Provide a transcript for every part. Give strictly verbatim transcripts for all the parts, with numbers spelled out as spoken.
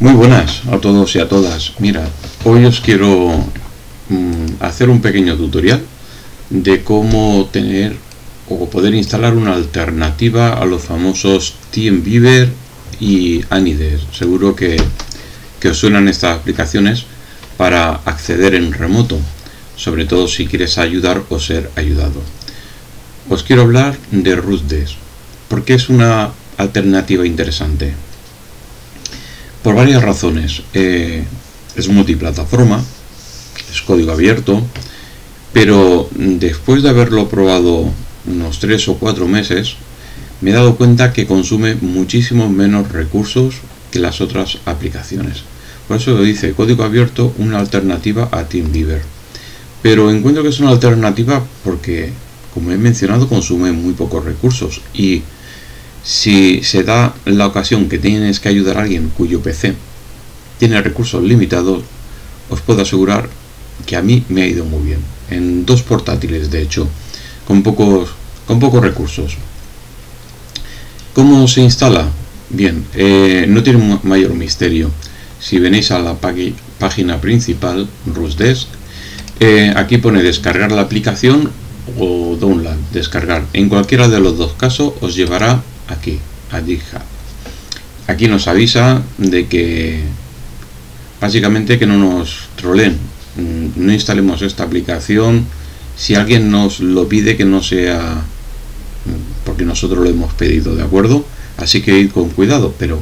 Muy buenas a todos y a todas. Mira, hoy os quiero mm, hacer un pequeño tutorial de cómo tener o poder instalar una alternativa a los famosos TeamViewer y AnyDesk. Seguro que, que os suenan estas aplicaciones para acceder en remoto, sobre todo si quieres ayudar o ser ayudado. Os quiero hablar de RustDesk, porque es una alternativa interesante. Por varias razones. Eh, es multiplataforma, es código abierto, pero después de haberlo probado unos tres o cuatro meses, me he dado cuenta que consume muchísimo menos recursos que las otras aplicaciones. Por eso lo dice, código abierto, una alternativa a TeamViewer. Pero encuentro que es una alternativa porque, como he mencionado, consume muy pocos recursos y si se da la ocasión que tienes que ayudar a alguien cuyo P C tiene recursos limitados, os puedo asegurar que a mí me ha ido muy bien. En dos portátiles, de hecho, con pocos, con pocos recursos. ¿Cómo se instala? Bien, eh, no tiene mayor misterio. Si venís a la página principal, RustDesk, eh, aquí pone descargar la aplicación o download, descargar. En cualquiera de los dos casos os llevará aquí, a GitHub. Aquí nos avisa de que básicamente que no nos troleen, no instalemos esta aplicación si alguien nos lo pide, que no sea porque nosotros lo hemos pedido, ¿de acuerdo? Así que ir con cuidado, pero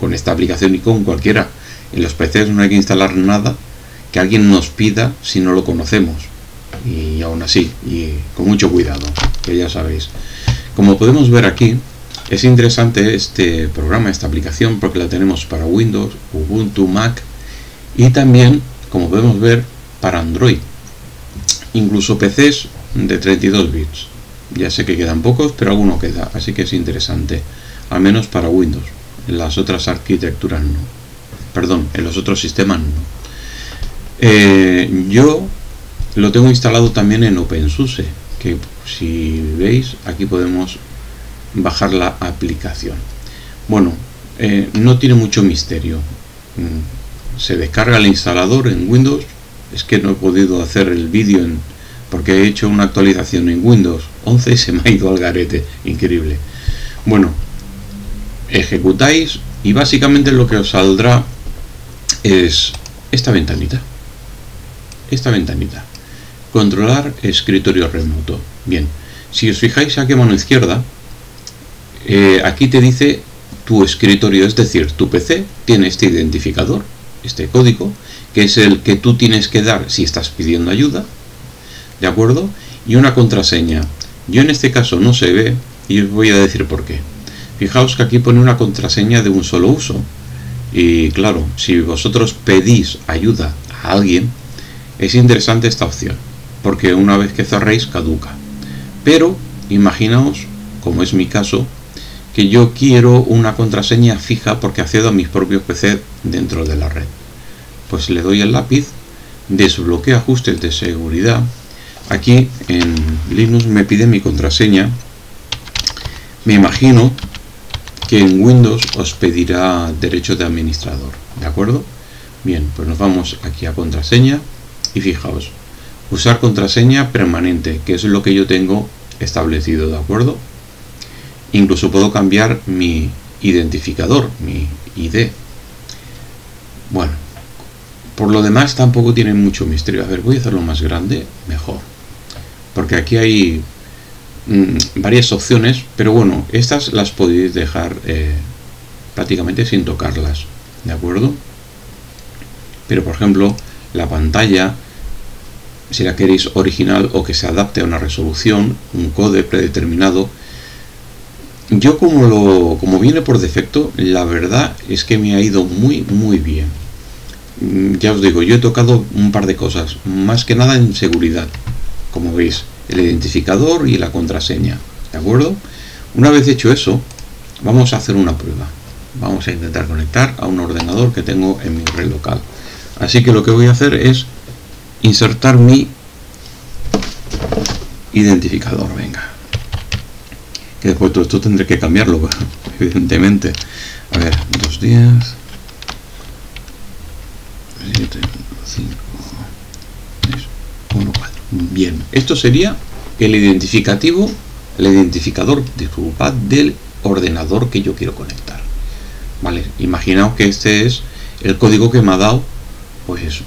con esta aplicación y con cualquiera, en los P Cs no hay que instalar nada que alguien nos pida si no lo conocemos, y aún así, y con mucho cuidado, que ya sabéis. Como podemos ver aquí, es interesante este programa, esta aplicación, porque la tenemos para Windows, Ubuntu, Mac y también, como podemos ver, para Android. Incluso P Cs de treinta y dos bits. Ya sé que quedan pocos, pero alguno queda, así que es interesante. Al menos para Windows. En las otras arquitecturas no. Perdón, en los otros sistemas no. Eh, yo lo tengo instalado también en OpenSUSE, que si veis aquí podemos bajar la aplicación. Bueno, eh, no tiene mucho misterio. Se descarga el instalador en Windows. Es que no he podido hacer el vídeo en, porque he hecho una actualización en Windows once y se me ha ido al garete. Increíble. Bueno, ejecutáis y básicamente lo que os saldrá es esta ventanita. Esta ventanita. Controlar escritorio remoto. Bien, si os fijáis aquí a mano izquierda, eh, aquí te dice tu escritorio, es decir, tu P C tiene este identificador, este código, que es el que tú tienes que dar si estás pidiendo ayuda, ¿de acuerdo? Y una contraseña. Yo en este caso no se ve y os voy a decir por qué. Fijaos que aquí pone una contraseña de un solo uso. Y claro, si vosotros pedís ayuda a alguien, es interesante esta opción, porque una vez que cerréis caduca. Pero imaginaos, como es mi caso, que yo quiero una contraseña fija porque accedo a mis propios P C dentro de la red. Pues le doy el lápiz, desbloqueo ajustes de seguridad. Aquí en Linux me pide mi contraseña. Me imagino que en Windows os pedirá derecho de administrador, ¿de acuerdo? Bien, pues nos vamos aquí a contraseña y fijaos, usar contraseña permanente, que es lo que yo tengo establecido, ¿de acuerdo? Incluso puedo cambiar mi identificador, mi I D. Bueno, por lo demás tampoco tiene mucho misterio. A ver, voy a hacerlo más grande, mejor. Porque aquí hay mmm, varias opciones, pero bueno, estas las podéis dejar eh, prácticamente sin tocarlas, ¿de acuerdo? Pero por ejemplo, la pantalla, si la queréis original o que se adapte a una resolución, un código predeterminado. Yo como, lo, como viene por defecto, la verdad es que me ha ido muy muy bien. Ya os digo, yo he tocado un par de cosas, más que nada en seguridad, como veis, el identificador y la contraseña, ¿de acuerdo? Una vez hecho eso, vamos a hacer una prueba. Vamos a intentar conectar a un ordenador que tengo en mi red local. Así que lo que voy a hacer es insertar mi identificador, venga. Que después todo esto tendré que cambiarlo, evidentemente. A ver, dos días, siete, cinco, tres, uno, cuatro. Bien, esto sería el identificativo, el identificador, disculpad, del ordenador que yo quiero conectar. Vale, imaginaos que este es el código que me ha dado, pues eso,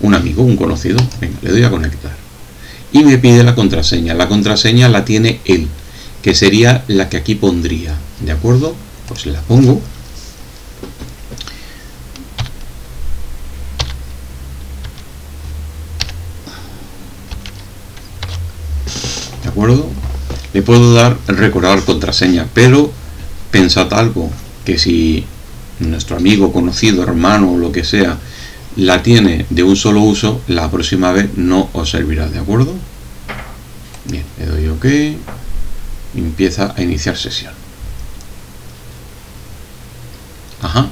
un amigo, un conocido. Venga, le doy a conectar y me pide la contraseña. La contraseña la tiene él, que sería la que aquí pondría, ¿de acuerdo? Pues la pongo. ¿De acuerdo? Le puedo dar recordar contraseña, pero pensad algo, que si nuestro amigo, conocido, hermano o lo que sea, la tiene de un solo uso, la próxima vez no os servirá, ¿de acuerdo? Bien, le doy OK. Empieza a iniciar sesión. Ajá.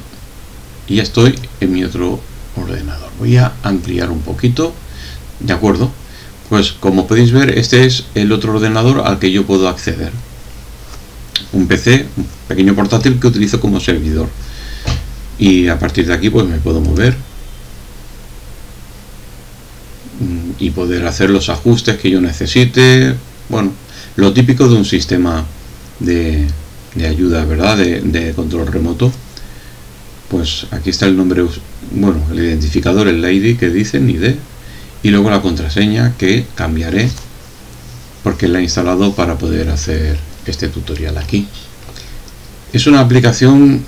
Y ya estoy en mi otro ordenador. Voy a ampliar un poquito. ¿De acuerdo? Pues como podéis ver, este es el otro ordenador al que yo puedo acceder. Un P C, un pequeño portátil que utilizo como servidor. Y a partir de aquí pues me puedo mover y poder hacer los ajustes que yo necesite. Bueno, lo típico de un sistema de, de ayuda, ¿verdad? De, de control remoto. Pues aquí está el nombre, bueno, el identificador, el I D que dicen, I D, y luego la contraseña que cambiaré porque la he instalado para poder hacer este tutorial aquí. Es una aplicación,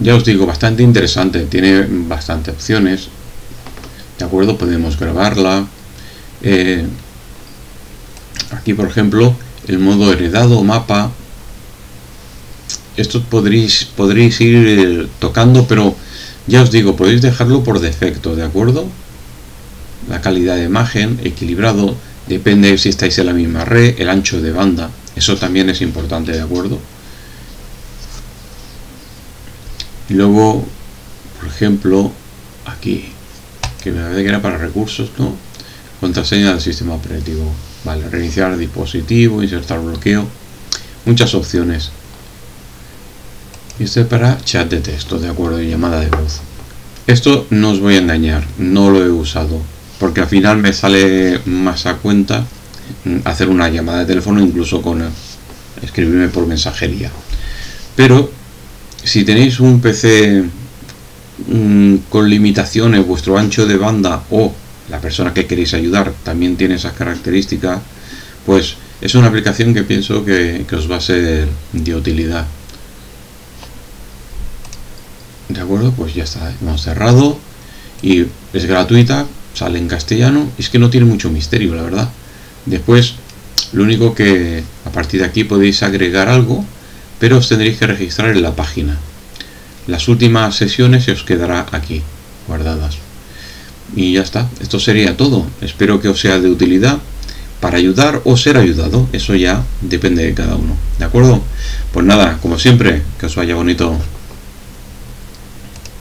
ya os digo, bastante interesante, tiene bastantes opciones, ¿de acuerdo? Podemos grabarla. Eh, aquí, por ejemplo, el modo heredado, mapa. Esto podréis, podréis ir eh, tocando, pero ya os digo, podéis dejarlo por defecto, ¿de acuerdo? La calidad de imagen, equilibrado, depende si estáis en la misma red, el ancho de banda, eso también es importante, ¿de acuerdo? Y luego, por ejemplo, aquí, que me parece que era para recursos, ¿no? Contraseña del sistema operativo. Vale, reiniciar el dispositivo, insertar bloqueo, muchas opciones. Y este es para chat de texto, de acuerdo, y llamada de voz. Esto no os voy a engañar, no lo he usado, porque al final me sale más a cuenta hacer una llamada de teléfono, incluso con escribirme por mensajería. Pero si tenéis un P C mmm, con limitaciones, vuestro ancho de banda o la persona que queréis ayudar también tiene esas características, pues es una aplicación que pienso que, que os va a ser de utilidad. De acuerdo, pues ya está, hemos cerrado y es gratuita, sale en castellano, es que no tiene mucho misterio, la verdad. Después, lo único que a partir de aquí podéis agregar algo, pero os tendréis que registrar en la página. Las últimas sesiones se os quedará aquí, guardadas. Y ya está, esto sería todo. Espero que os sea de utilidad para ayudar o ser ayudado, eso ya depende de cada uno, ¿de acuerdo? Pues nada, como siempre, que os vaya bonito.